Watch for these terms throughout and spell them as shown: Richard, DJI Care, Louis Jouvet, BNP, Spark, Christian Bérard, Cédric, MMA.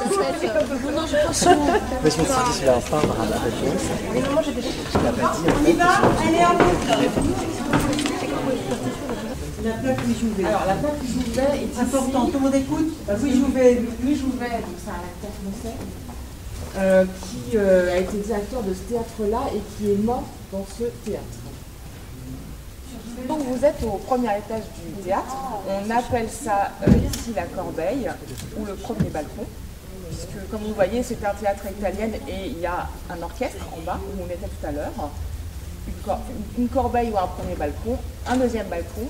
Mais je me suis dit, je vais enfin avoir la réponse. Mais non, moi j'ai déjà tout dit. On y va, allez, en route. La plaque Louis Jouvet. Alors la plaque Louis Jouvet est importante. Tout le monde écoute. Louis Jouvet, donc c'est un acteur français qui a été directeur de ce théâtre-là et qui est mort dans ce théâtre. Donc vous êtes au premier étage du théâtre, on appelle ça ici la Corbeille, ou le premier balcon, puisque comme vous voyez c'est un théâtre italien et il y a un orchestre en bas où on était tout à l'heure, une corbeille ou un premier balcon, un deuxième balcon,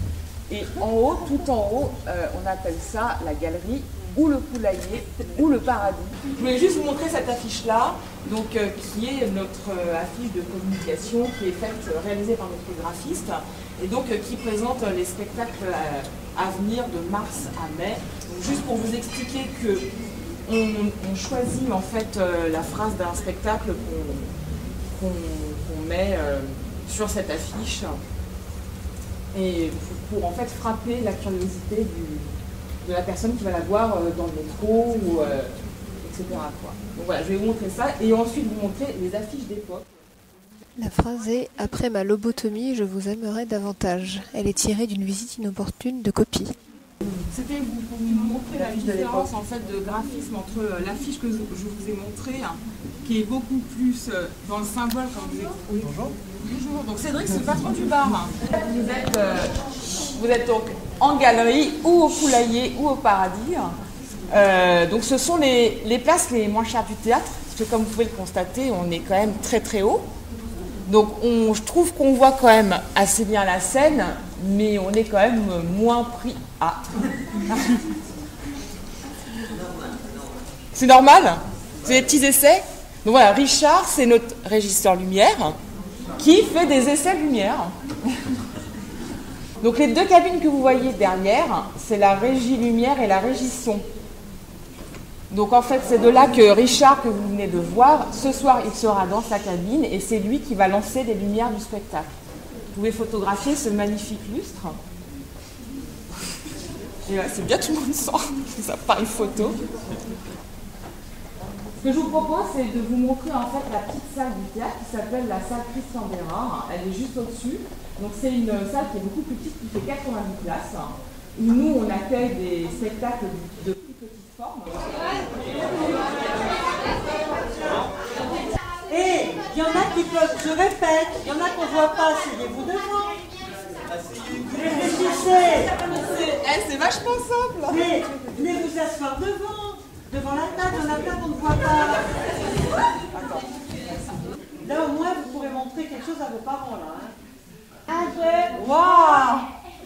et en haut, tout en haut, on appelle ça la galerie, ou le poulailler, ou le paradis. Je voulais juste vous montrer cette affiche-là, donc qui est notre affiche de communication qui est réalisée par notre graphiste, et donc qui présente les spectacles à venir de mars à mai. Donc, juste pour vous expliquer que on choisit en fait la phrase d'un spectacle qu'on met sur cette affiche, et pour en fait frapper la curiosité de la personne qui va la voir dans le métro, ou, etc. Quoi. Donc voilà, je vais vous montrer ça, et ensuite vous montrer les affiches d'époque. La phrase est « Après ma lobotomie, je vous aimerai davantage ». Elle est tirée d'une visite inopportune de copie. C'était pour vous montrer la différence en fait, de graphisme entre l'affiche que je vous ai montrée, qui est beaucoup plus dans le symbole. Quand vous... Oui. Bonjour. Bonjour. Donc Cédric, c'est le patron du bar. Vous êtes donc en galerie, ou au poulailler, ou au paradis. Donc ce sont les places les moins chères du théâtre, parce que comme vous pouvez le constater, on est quand même très très haut. Donc je trouve qu'on voit quand même assez bien la scène, mais on est quand même moins pris à... C'est normal. C'est des petits essais. Donc voilà, Richard, c'est notre régisseur lumière, qui fait des essais lumière. Donc les deux cabines que vous voyez derrière, c'est la régie lumière et la régie son. Donc en fait, c'est de là que Richard, que vous venez de voir, ce soir il sera dans sa cabine et c'est lui qui va lancer les lumières du spectacle. Vous pouvez photographier ce magnifique lustre. Et là, c'est bien tout le monde sort, ça part une photo. Ce que je vous propose, c'est de vous montrer en fait la petite salle du théâtre qui s'appelle la salle Christian Bérard. Elle est juste au-dessus. Donc c'est une salle qui est beaucoup plus petite, qui fait 90 places. Nous, on accueille des spectacles de plus petite forme. Et il y en a qui peuvent, je répète, il y en a qu'on ne voit pas, asseyez-vous devant. Réfléchissez. C'est vachement simple. Mais venez vous asseoir devant la table, on a plein qu'on ne voit pas. Là, au moins, vous pourrez montrer quelque chose à vos parents, là. Hein. Un, deux. Waouh.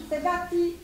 C'est parti.